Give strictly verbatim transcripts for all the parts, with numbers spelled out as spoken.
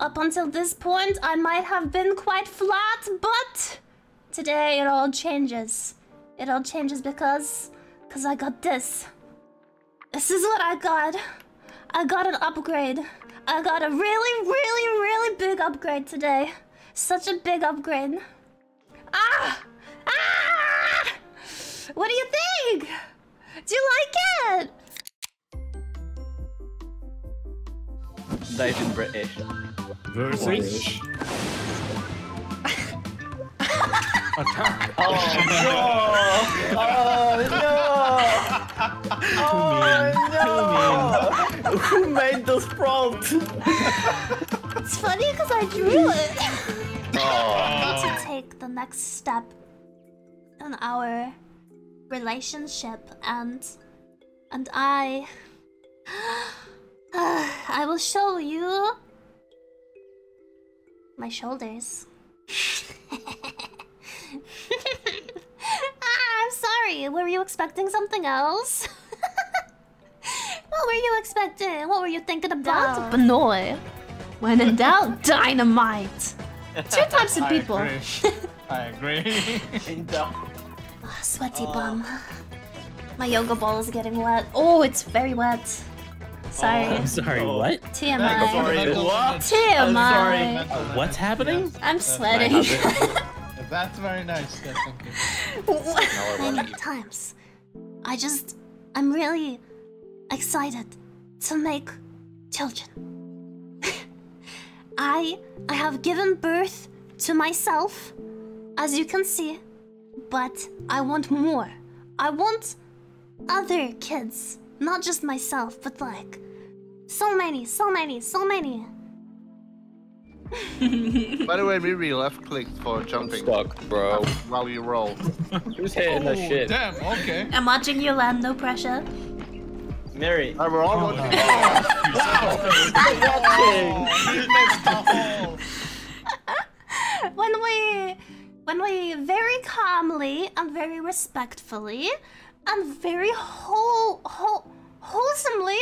Up until this point, I might have been quite flat, but today it all changes. It all changes because... because I got this. This is what I got. I got an upgrade. I got a really, really, really big upgrade today. Such a big upgrade. Ah! Ah! What do you think? Do you like it? Dive in British. British. Attack. Oh, no! Oh, no! Oh, no! Who made this prompt? It's funny because I drew it. Oh. I need to take the next step in our relationship, and and I... Uh, I will show you my shoulders. Ah, I'm sorry. Were you expecting something else? What were you expecting? What were you thinking about? Benoy. When in doubt, dynamite. Two types of people. I agree. I agree. In doubt. Oh, sweaty oh. bum. My yoga ball is getting wet. Oh, it's very wet. Sorry. Oh, I'm sorry, oh. what? T M I. I'm sorry, what? T M I. I'm sorry. What's happening? I'm That's sweating. That's very nice. Yes, thank you. Many times. I just... I'm really excited to make children. I... I have given birth to myself, as you can see. But I want more. I want other kids. Not just myself, but like, so many, so many, so many. By the way, Miri left clicked for jumping. Stuck, bro. While you roll. Who's hitting oh, the shit? Damn, okay. I'm watching you, Lam, no pressure. Miri. Oh, we're all oh, watching. Wow. Watching. When we, when we very calmly and very respectfully and very whole, whole, wholesomely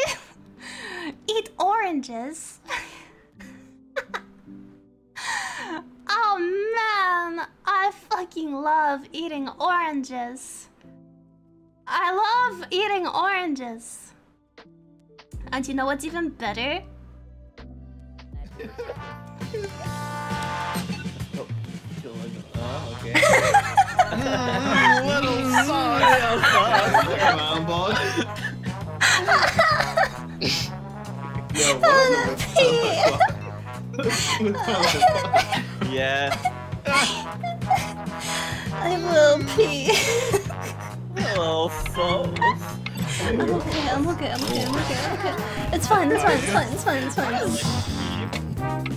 eat oranges. Oh man, I fucking love eating oranges. I love eating oranges. And you know what's even better? Oh, okay. mm, little sorry, I'm sorry. Come on, boy. Yo, what yeah. I will pee. Oh, fuck. I'm okay, I'm okay, I'm okay, I'm okay, I'm okay. It's fine, it's fine, it's fine, it's fine, it's fine. It's fine.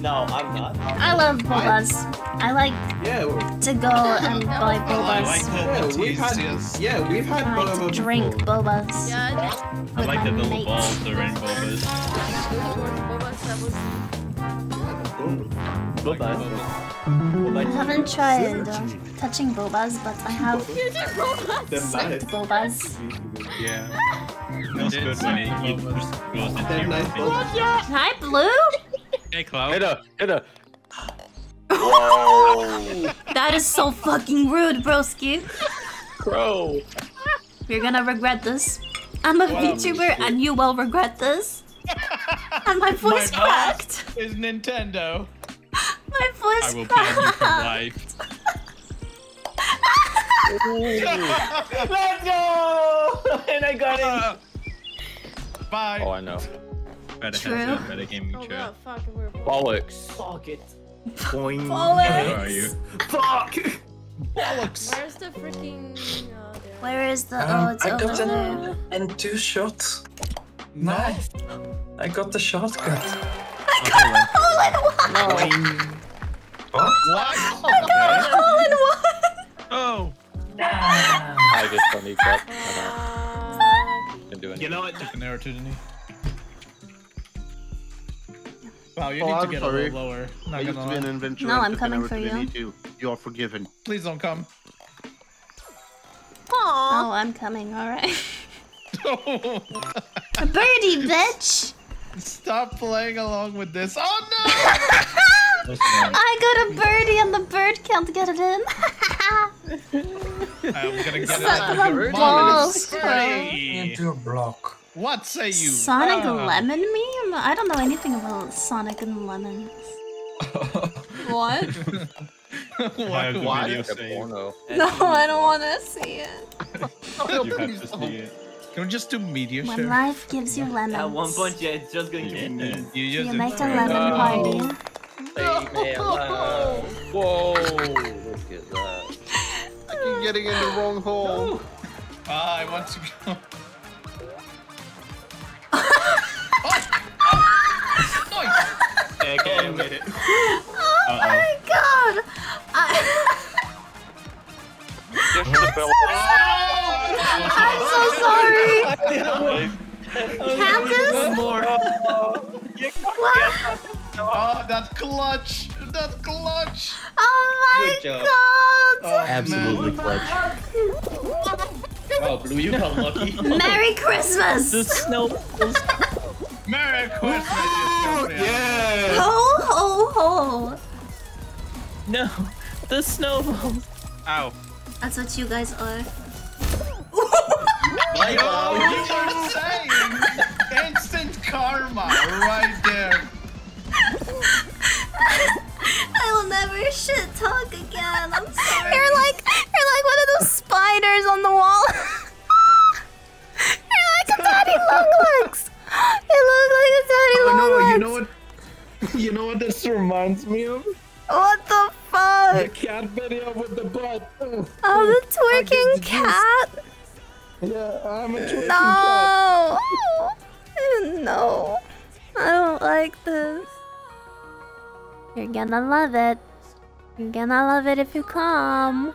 No, I'm not. I love Bobas. I like yeah, to go and buy Bobas. I like yeah, we've had, yeah, we've had I like Boba to drink before. Bobas. Yeah, I like the little balls that are in Bobas. Bobas. I haven't tried uh, touching Bobas, but I have sucked Bobas. Yeah. Feels good when it just goes into your mouth. Hi, Blue! Hey, Cloud. Hit her, hit her. Whoa! That is so fucking rude, broski. Bro. You're gonna regret this. I'm a wow, VTuber and you will regret this. And my voice my cracked. Is Nintendo. My voice I will cracked. You for life. Let's go! And I got uh, it. Bye. Oh, I know. Better true. Headset, better gaming oh, chair. Wow, bollocks. Fuck it. Boing. Bollocks. Where are you? Fuck. Bollocks. Where's the freaking? Oh, Where is the? Um, oh, it's I over got there. An, and two shots. Nice. No. I got the shotgun. I got a hole in one. What? What? I got a hole in one. Oh. I just don't need that. Didn't do anything. You know what? Took an error too, didn't he? Wow, you oh, need I'm to get sorry. a little lower. Not I used to be an adventurer. No, I'm coming for you. you. You are forgiven. Please don't come. Aww. Oh, I'm coming, alright. Birdie, bitch! Stop playing along with this. Oh no! I got a birdie on the bird count to get it in. I'm gonna get it balls, into a block. What say you? Sonic uh, Lemon meme? I don't know anything about Sonic and Lemons. What? What? Why do you say porno? No, I don't want to see it. You have to see it. Can we just do media share? When life gives you lemons. At one point, yeah, it's just going to be memes. You, you just make a lemon party. No. No. Whoa! Look at that. I keep getting in the wrong hole. No. Ah, I want to go. Okay, I made it. Oh uh-oh. My god! I... I'm, so so I'm so sorry! Candace? What? Oh, that clutch! That clutch! Oh my god! Oh, absolutely clutch. Oh, Blue, you got lucky. Merry Christmas! The snow was... Merry Christmas! Oh, yeah! Ho, ho, ho! No, the snowballs. Ow. That's what you guys are. Like, oh, you are saying instant karma right there. I will never shit talk again. I'm sorry. You're like, you're like one of those spiders on the wall. You're like a daddy long legs. It looks like a daddy oh, long no, legs. You know what? You know what this reminds me of? What the fuck? The cat video with the butt. Oh, the twerking cat? Yeah, I'm a twerking no. cat. No. I don't like this. You're gonna love it. You're gonna love it if you come.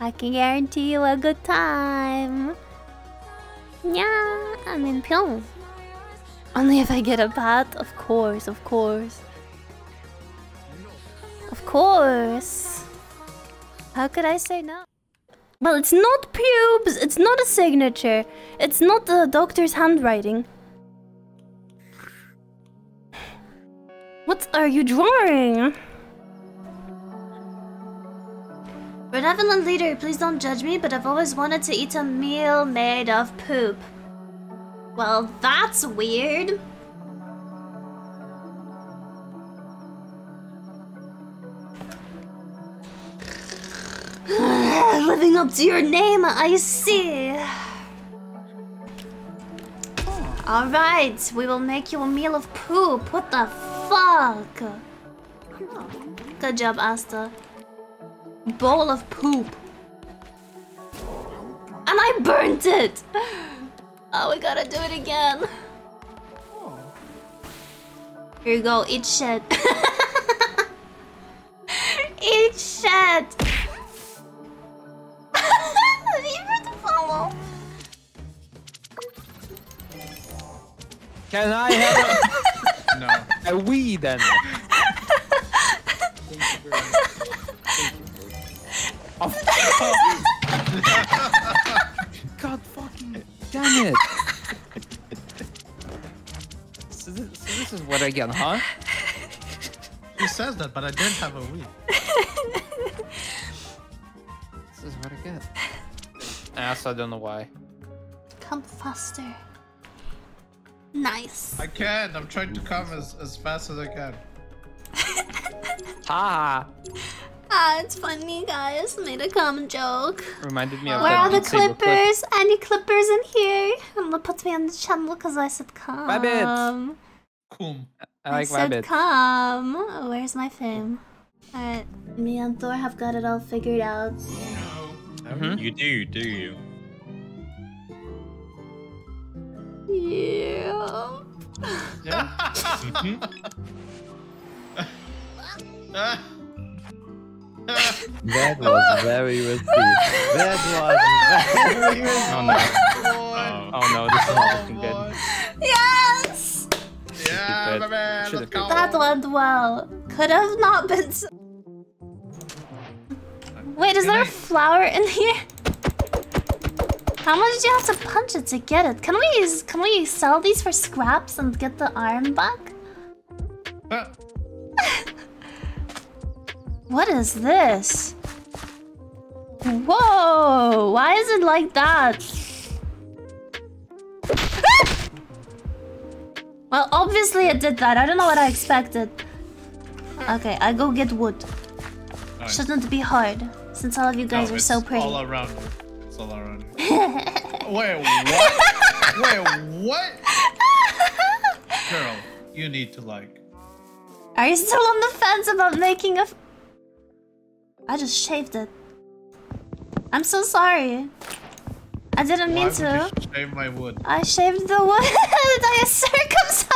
I can guarantee you a good time. Yeah, I'm in Pyong. Only if I get a bat, of course, of course. Of course. How could I say no? Well, it's not pubes, it's not a signature. It's not the doctor's handwriting. What are you drawing? Benevolent leader, please don't judge me, but I've always wanted to eat a meal made of poop. Well, that's weird. Living up to your name, I see. All right, we will make you a meal of poop. What the fuck? Good job, Asta. Bowl of poop. And I burnt it. Oh, we gotta do it again. Oh. Here you go, eat shit. Eat shit. Easy to follow. Can I have a... no. A wee then? Thank you very much. Thank you. God fucking... Damn it! so, this, so this is what I get, huh? He says that, but I didn't have a Wii. This is what I get. Ass, I don't know why. Come faster. Nice. I can't. I'm trying to come as, as fast as I can. Ha! Ah, it's funny, guys. Made a common joke. Reminded me of where are the clippers? Clip. Any clippers in here? I'm gonna put me on the channel because I said come. Wabbit. Cool. I, like I said Wabbit. Come. Oh, where's my fame? All right, me and Thor have got it all figured out. Mm-hmm. You do, do you? Yeah. Yeah. That was very risky. That was very risky. Oh no. Oh, oh no, this is not looking good. Yes! Yeah, my man, let's go. That went well. Could have not been so... Wait, is there a flower in here? How much do you have to punch it to get it? Can we use, can we sell these for scraps and get the iron back? Uh. What is this? Whoa! Why is it like that? Ah! Well, obviously it did that. I don't know what I expected. Okay, I go get wood. Nice. Shouldn't be hard, since all of you guys no, are so pretty. All around. It's all around. Wait, what? Wait, what? Girl, you need to like. Are you still on the fence about making a? F I just shaved it. I'm so sorry. I didn't Why mean to. You shave my wood? I shaved the wood. I circumcised.